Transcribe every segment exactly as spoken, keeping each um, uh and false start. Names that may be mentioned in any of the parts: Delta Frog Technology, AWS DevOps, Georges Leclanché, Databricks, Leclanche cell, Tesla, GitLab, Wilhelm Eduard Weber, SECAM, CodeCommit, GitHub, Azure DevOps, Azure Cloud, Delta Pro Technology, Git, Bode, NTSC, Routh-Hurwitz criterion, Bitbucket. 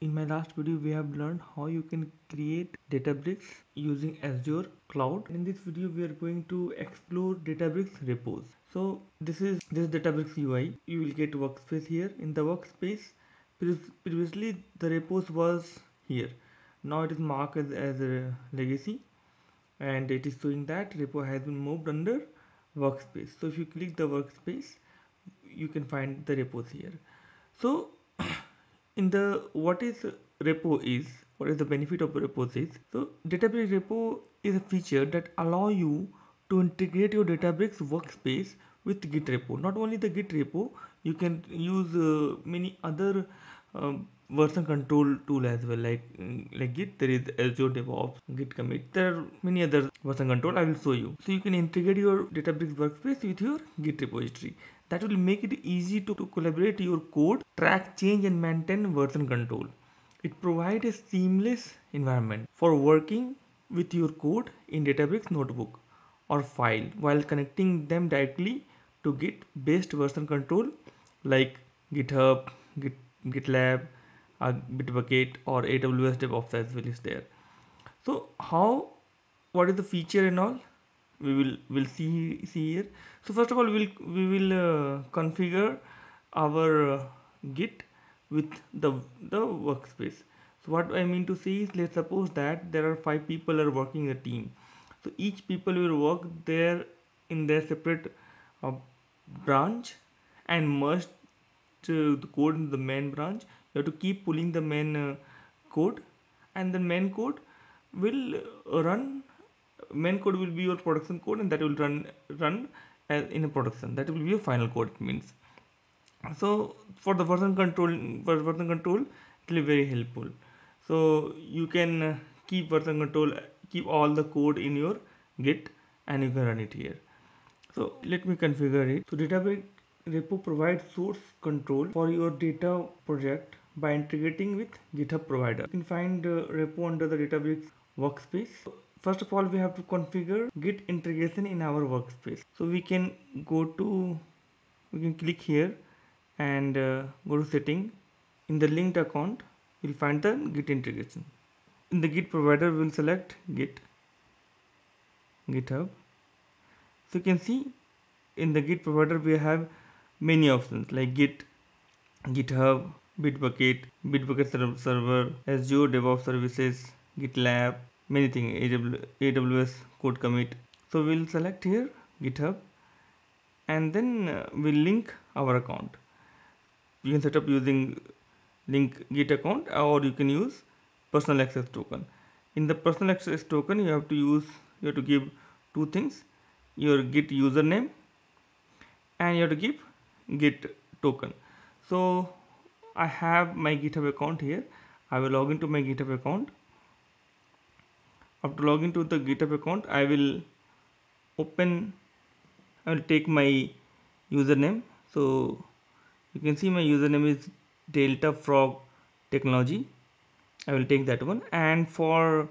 In my last video we have learned how you can create Databricks using Azure Cloud. In this video we are going to explore Databricks repos. So this is this Databricks U I. You will get workspace here. In the workspace previously the repos was here. Now it is marked as, as a legacy and it is showing that repo has been moved under workspace. So if you click the workspace you can find the repos here. So in the what is repo is, what is the benefit of repos is, so Databricks repo is a feature that allow you to integrate your Databricks workspace with Git repo. Not only the Git repo, you can use uh, many other um, version control tool as well, like like Git. There is Azure DevOps, Git commit. There are many other version control I will show you. So you can integrate your Databricks workspace with your Git repository. That will make it easy to, to collaborate your code, track change and maintain version control. It provides a seamless environment for working with your code in Databricks notebook or file while connecting them directly to Git based version control like GitHub, Git, GitLab, uh, Bitbucket or A W S DevOps as well is there. So how, what is the feature and all? we will will see see here. So first of all we will we will uh, configure our uh, Git with the the workspace. So what I mean to say is, let's suppose that there are five people are working a team. So each people will work there in their separate uh, branch and merge to the code in the main branch. You have to keep pulling the main uh, code, and the main code will uh, run. Main code will be your production code, and that will run run as in a production. That will be your final code, it means. So for the version control, for version control it will be very helpful. So you can keep version control, keep all the code in your Git, and you can run it here. So let me configure it. So Databricks repo provides source control for your data project by integrating with GitHub provider. You can find uh, repo under the Databricks workspace. First of all, we have to configure Git integration in our workspace. So we can go to, we can click here and uh, go to setting. In the linked account, we'll find the Git integration. In the Git provider, we'll select Git, GitHub. So you can see in the Git provider, we have many options like Git, GitHub, Bitbucket, Bitbucket server, Azure DevOps services, GitLab. Many things, A W S CodeCommit. So we'll select here GitHub and then we'll link our account. You can set up using link Git account, or you can use personal access token. In the personal access token, you have to use, you have to give two things: your Git username and you have to give Git token. So I have my GitHub account here. I will log into my GitHub account. After logging to the GitHub account, I will open, I will take my username. So you can see my username is Delta Frog Technology. I will take that one. And for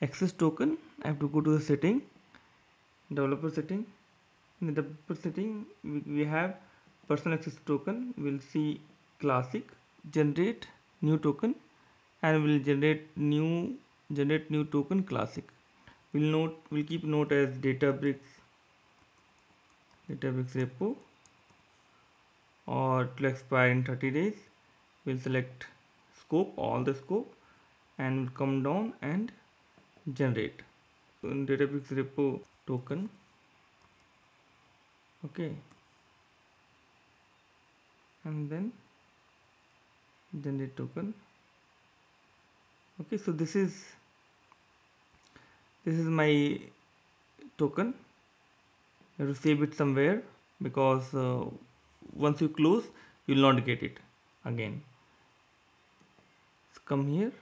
access token, I have to go to the setting, developer setting. In the developer setting, we have personal access token. We'll see classic, generate new token, and we'll generate new generate new token classic. We'll note, we'll keep note as Databricks Databricks repo, or it will expire in thirty days. We'll select scope, all the scope, and we'll come down and generate. So in Databricks repo token, okay, and then generate token. Okay, so this is This is my token. You have to save it somewhere, because uh, once you close, you will not get it again. So come here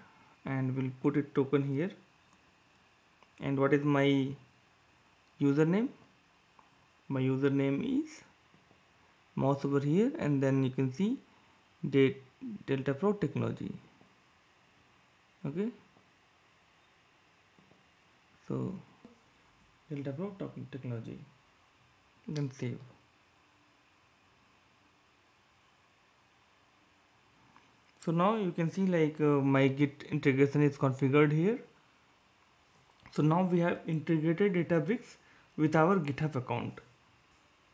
and we'll put it token here. And what is my username? My username is, mouse over here, and then you can see date, Delta Pro Technology. Okay, so Delta Pro Technology, then save. So now you can see like uh, my Git integration is configured here. So now we have integrated Databricks with our GitHub account.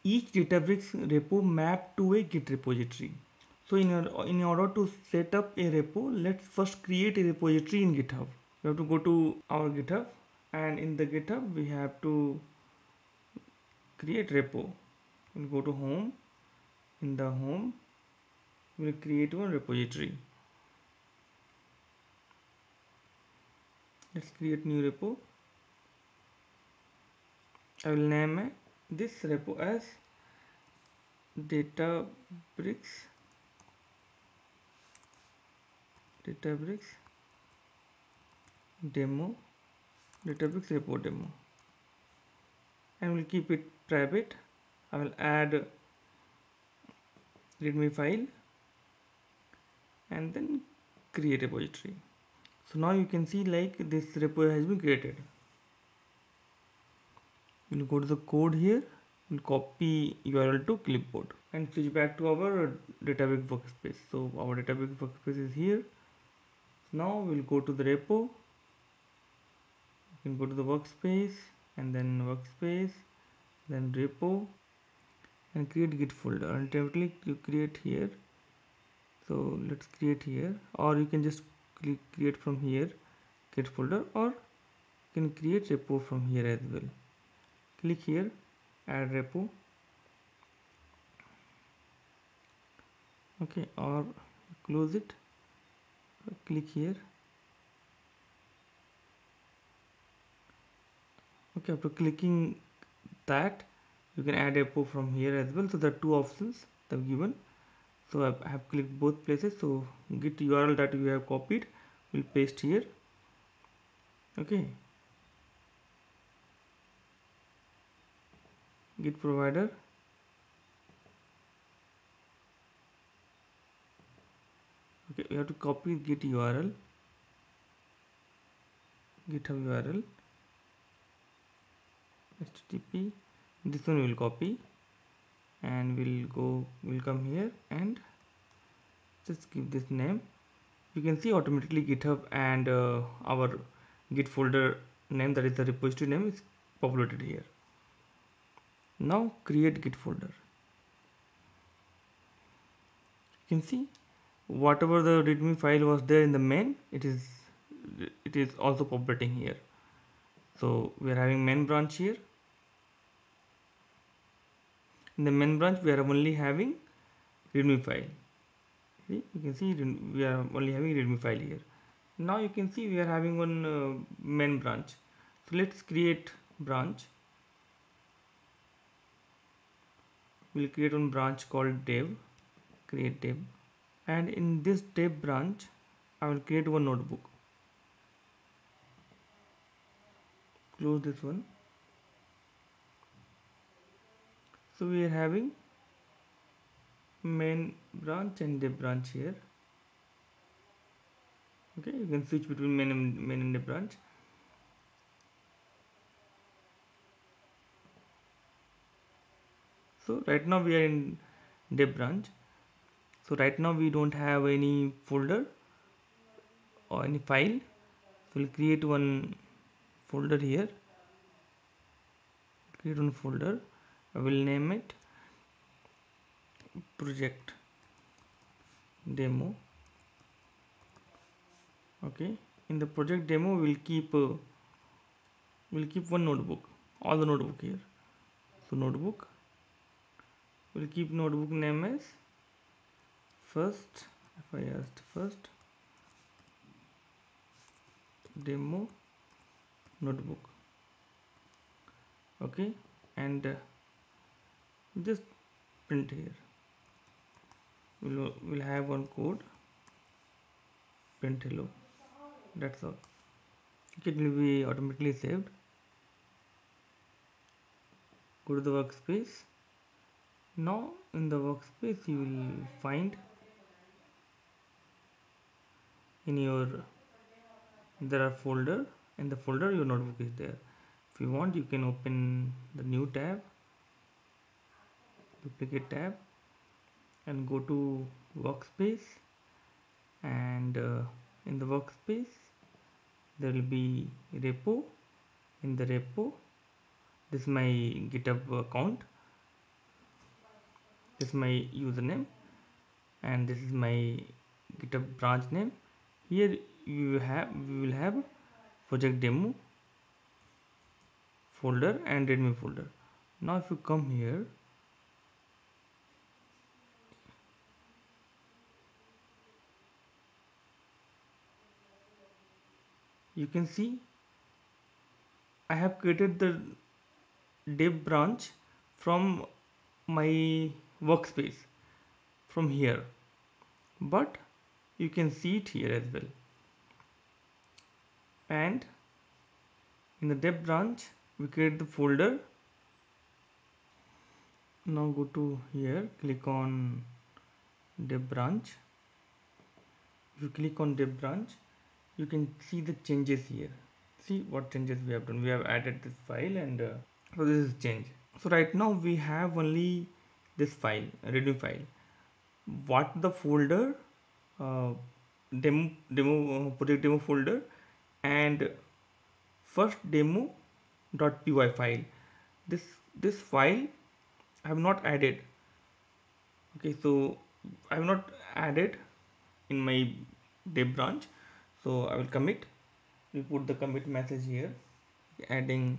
Each Databricks repo mapped to a Git repository. So in, your, in order to set up a repo, let's first create a repository in GitHub. We have to go to our GitHub, and in the GitHub we have to create repo. We'll go to home. In the home, we'll create one repository. Let's create new repo. I will name this repo as Databricks Databricks demo Databricks repo demo, and we'll keep it private. I will add readme file and then create repository. So now you can see like this repo has been created. We'll go to the code here, we'll copy U R L to clipboard and switch back to our Databricks workspace. So our Databricks workspace is here. Now we'll go to the repo. You can go to the workspace and then workspace, then repo, and create Git folder. Alternatively, you create here. So let's create here, or you can just click create from here, Git folder, or you can create repo from here as well. Click here, add repo. Okay, or close it. Click here. Okay, after clicking that, you can add repo from here as well. So there are two options that are given. So I have clicked both places. So git U R L that we have copied, we'll paste here. Okay. Git provider. Okay, we have to copy git U R L. GitHub U R L. H T T P. This one we will copy. And we'll go, we'll come here and just give this name. You can see automatically GitHub and uh, our Git folder name, that is the repository name, is populated here. Now create Git folder. You can see whatever the readme file was there in the main, it is it is also populating here. So we are having main branch here. In the main branch we are only having readme file. See, you can see we are only having readme file here. Now you can see we are having one uh, main branch. So let's create branch. We'll create one branch called dev. Create dev, and in this dev branch I will create one notebook. Close this one. So we are having main branch and dev branch here. Okay, you can switch between main and main and dev branch. So right now we are in dev branch. So right now we don't have any folder or any file. So we'll create one folder here. Create one folder. I will name it project demo. Okay, in the project demo we'll keep uh, we'll keep one notebook, all the notebook here. So notebook, we'll keep notebook name as first if I asked first demo notebook. Okay, and uh, just print here. We'll, we'll have one code, print hello. That's all. It will be automatically saved. Go to the workspace. Now in the workspace you will find in your, there are folder. In the folder your notebook is there. If you want, you can open the new tab, duplicate tab, and go to workspace and uh, in the workspace there will be repo. In the repo, this is my GitHub account, this is my username, and this is my GitHub branch name. Here you have we will have project demo folder and readme folder. Now if you come here, you can see I have created the dev branch from my workspace from here, but you can see it here as well. And in the dev branch we create the folder. Now go to here, click on dev branch. If you click on dev branch, you can see the changes here. See what changes we have done. We have added this file, and uh, so this is change. So right now we have only this file, readme file. What the folder, uh, demo demo uh, project demo folder, and first demo.py file. This this file I have not added. Okay, so I have not added in my dev branch. So I will commit. We put the commit message here, adding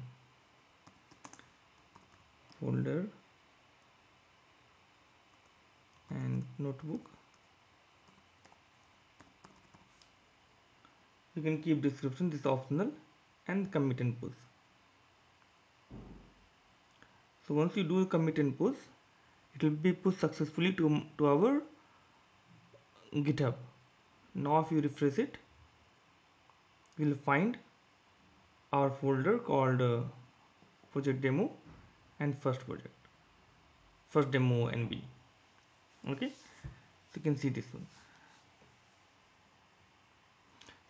folder and notebook. You can keep description, this is optional, and commit and push. So once you do commit and push, it will be pushed successfully to, to our GitHub. Now if you refresh it, we will find our folder called uh, project demo and first project first demo N B. Okay, so you can see this one.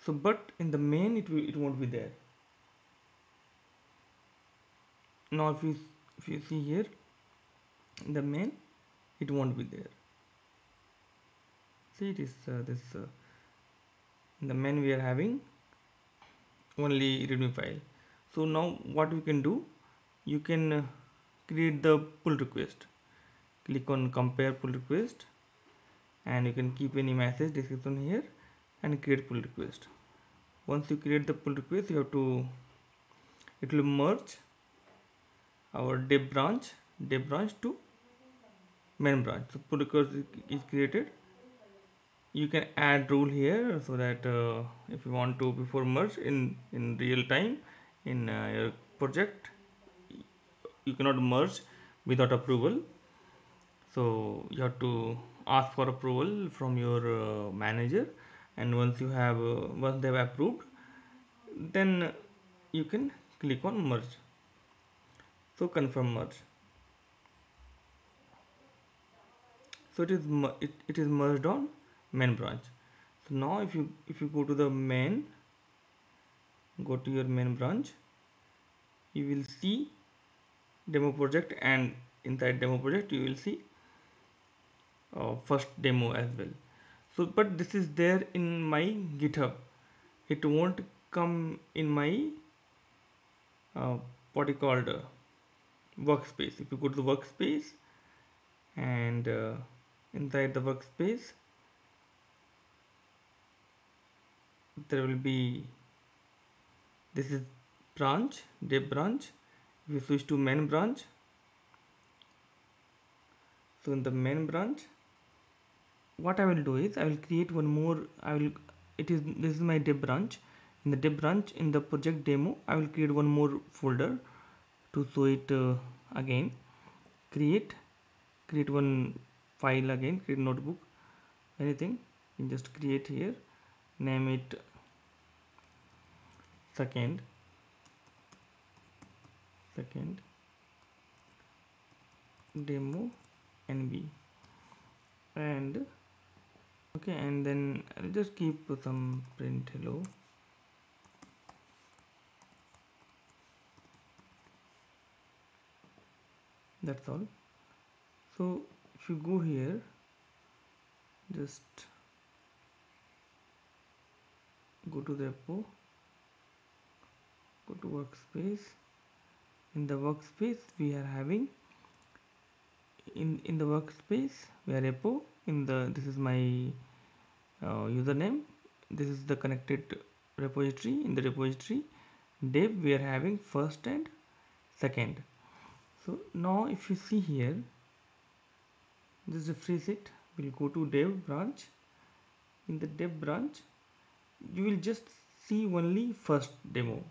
So but in the main it will, it won't be there. Now if you if you see here, in the main it won't be there. See it is uh, this uh, in the main we are having only readme file. So now what you can do, you can create the pull request. Click on compare pull request, and you can keep any message description here and create pull request. Once you create the pull request, you have to it will merge our dev branch dev branch to main branch. So pull request is created. You can add rule here so that uh, if you want to before merge in in real time in uh, your project, you cannot merge without approval. So you have to ask for approval from your uh, manager, and once you have uh, once they have approved, then you can click on merge. So confirm merge. So it is it, it is merged on main branch. So now if you if you go to the main, go to your main branch, you will see demo project, and inside demo project you will see uh, first demo as well. So but this is there in my GitHub, it won't come in my uh, what you called uh, workspace. If you go to the workspace, and uh, inside the workspace there will be this is branch dev branch. If you switch to main branch, so in the main branch what I will do is I will create one more. I will it is this is my dev branch. In the dev branch, in the project demo, I will create one more folder to show it uh, again. Create create one file again, create notebook, anything you can just create here. Name it second second demo N B, and okay, and then I'll just keep some print hello. That's all. So if you go here, just go to repo, go to workspace. In the workspace we are having in in the workspace we are repo. In the this is my uh, username. This is the connected repository. In the repository dev we are having first and second. So now if you see here, just refresh it, we'll go to dev branch. In the dev branch you will just see only first demo,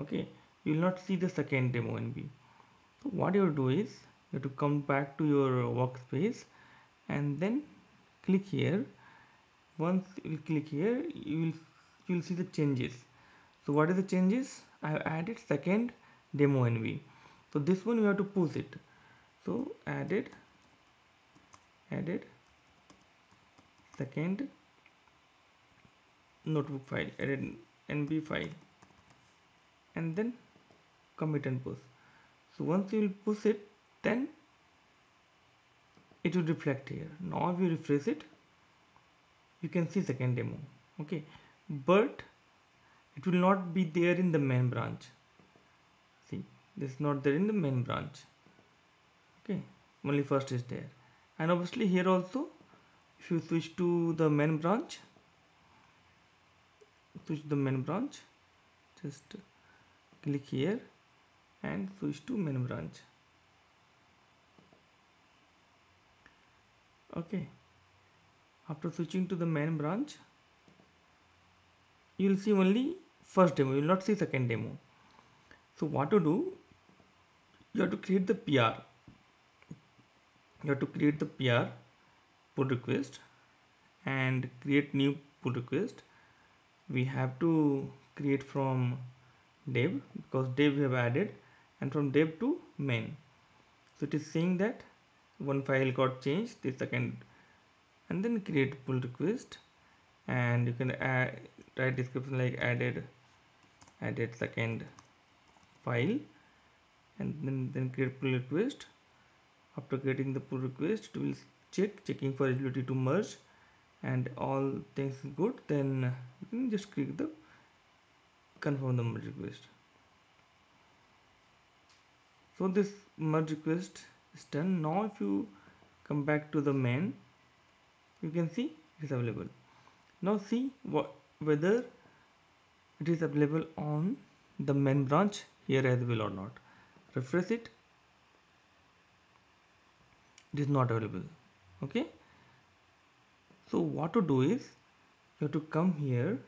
okay? You will not see the second demo N B. So what you do is you have to come back to your workspace and then click here. Once you click here, you will you will see the changes. So what are the changes? I have added second demo N B. So this one we have to push it. So added added second notebook file, added N B file, and then commit and push. So once you will push it, then it will reflect here. Now if you refresh it, you can see second demo, okay? But it will not be there in the main branch. See, this is not there in the main branch, okay? Only first is there. And obviously here also, if you switch to the main branch, switch the main branch, just click here and switch to main branch, okay? After switching to the main branch, you will see only first demo, you will not see second demo. So what to do? You have to create the P R. You have to create the P R pull request and create new pull request. We have to create from dev, because dev we have added, and from dev to main. So it is saying that one file got changed, the second, and then create pull request, and you can add, write description like added added second file, and then, then create pull request. After creating the pull request, it will check checking for ability to merge, and all things good, then you can just click the confirm the merge request. So this merge request is done. Now if you come back to the main, you can see it is available. Now see what whether it is available on the main branch here as well or not. Refresh it. It is not available, okay? So what to do is you have to come here,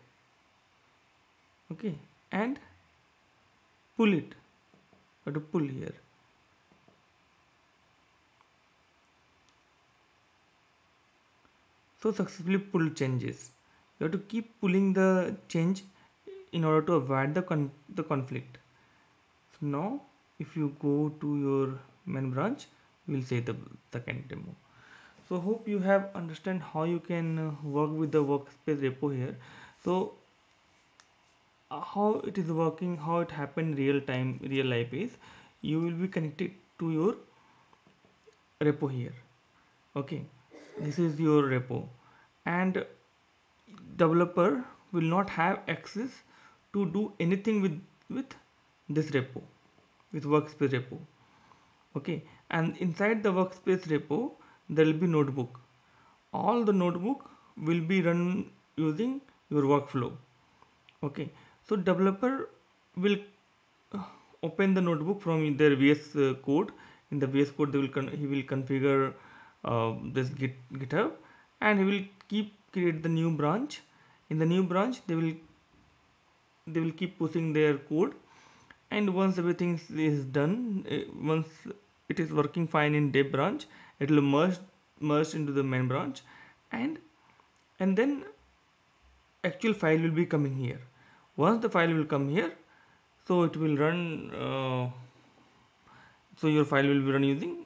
okay, and pull it. You have to pull here. So successfully pull changes. You have to keep pulling the change in order to avoid the con the conflict. So now if you go to your main branch, you will see the second demo. So hope you have understand how you can work with the workspace repo here. So how it is working, how it happened real time, real life is you will be connected to your repo here, okay? This is your repo, and developer will not have access to do anything with with this repo, with workspace repo, okay? And inside the workspace repo there will be notebook. All the notebook will be run using your workflow, okay? So developer will open the notebook from their V S Code. In the V S Code they will con he will configure uh, this git GitHub, and he will keep create the new branch. In the new branch they will they will keep pushing their code, and once everything is done, once it is working fine in dev branch, it will merge merge into the main branch, and and then actual file will be coming here. Once the file will come here, so it will run uh, so your file will be run using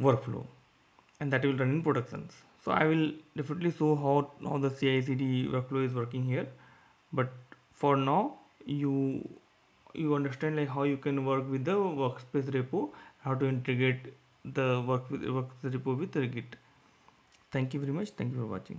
workflow, and that will run in productions. So I will definitely show how, how the C I C D workflow is working here, but for now you you understand like how you can work with the workspace repo, how to integrate the work with workspace repo with the Git. Thank you very much. Thank you for watching.